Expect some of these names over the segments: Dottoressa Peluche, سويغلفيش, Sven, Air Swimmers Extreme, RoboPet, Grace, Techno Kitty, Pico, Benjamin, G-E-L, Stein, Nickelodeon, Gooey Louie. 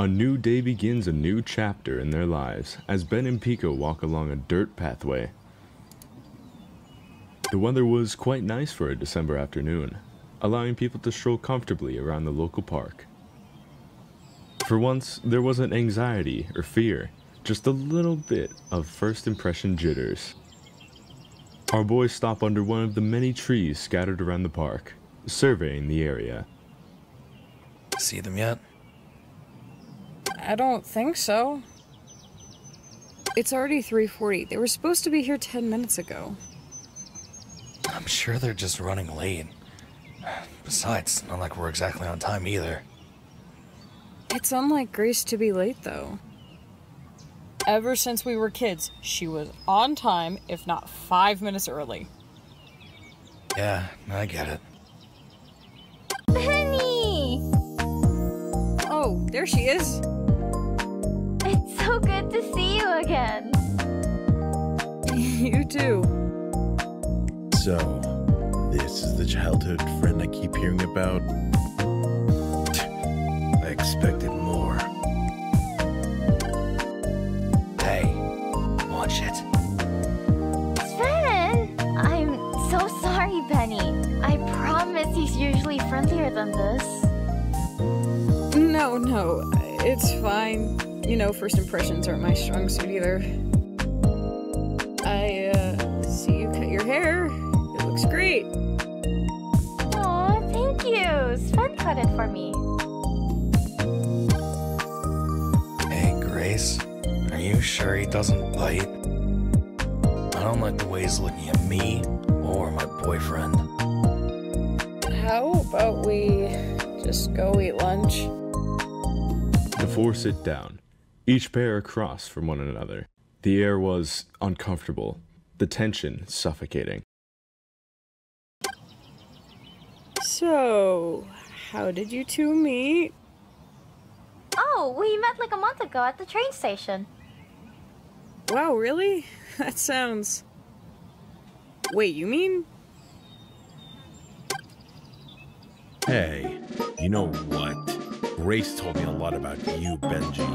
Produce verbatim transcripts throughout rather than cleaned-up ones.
A new day begins a new chapter in their lives as Ben and Pico walk along a dirt pathway. The weather was quite nice for a December afternoon, allowing people to stroll comfortably around the local park. For once, there wasn't anxiety or fear, just a little bit of first impression jitters. Our boys stop under one of the many trees scattered around the park, surveying the area. See them yet? I don't think so. It's already three forty. They were supposed to be here ten minutes ago. I'm sure they're just running late. Besides, not like we're exactly on time either. It's unlike Grace to be late, though. Ever since we were kids, she was on time, if not five minutes early. Yeah, I get it. Penny! Oh, there she is. It's so good to see you again. You too. So, this is the childhood friend I keep hearing about. I expected more. Hey, watch it. Sven! I'm so sorry, Benny. I promise he's usually friendlier than this. No, no, it's fine. You know, first impressions aren't my strong suit either. I, uh, see you cut your hair. It looks great. Aw, thank you. Sven cut it for me. Hey, Grace. Are you sure he doesn't bite? I don't like the way he's looking at me or my boyfriend. How about we just go eat lunch? The four sit down, each pair across from one another. The air was uncomfortable, the tension suffocating. So, how did you two meet? Oh, we met like a month ago at the train station. Wow, really? That sounds... Wait, you mean? Hey, you know what? Grace told me a lot about you, Benji.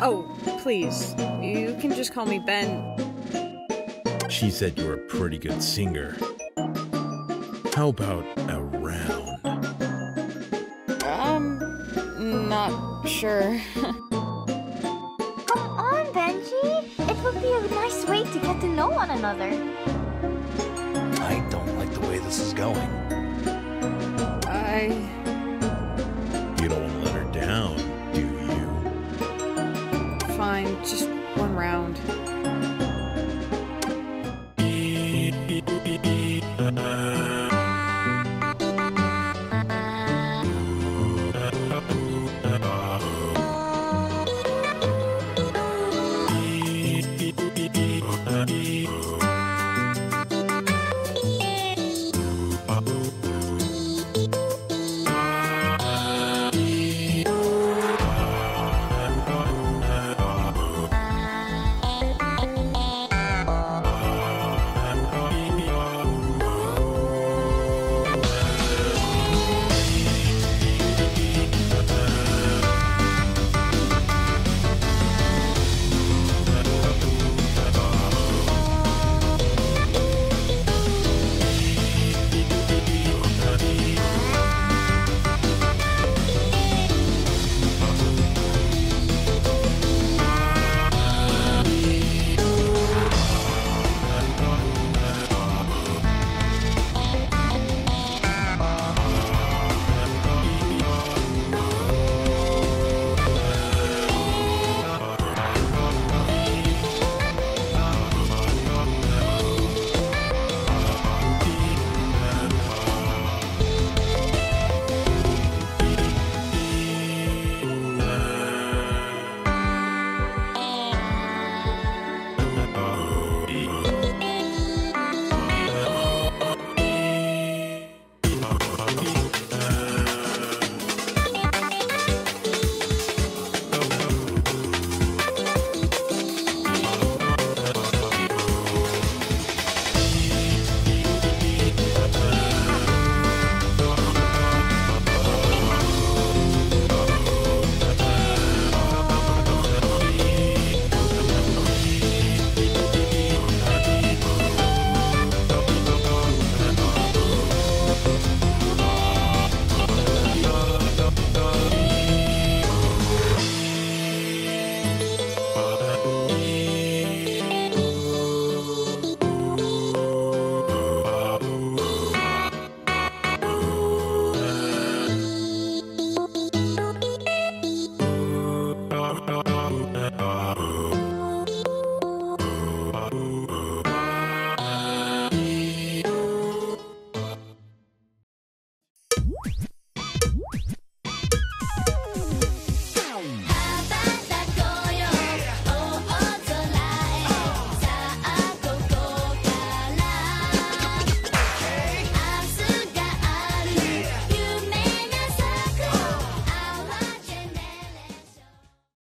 Oh, please. You can just call me Ben. She said you were a pretty good singer. How about a round? Um, not sure. Come on, Benji! It would be a nice way to get to know one another. I don't like the way this is going. I...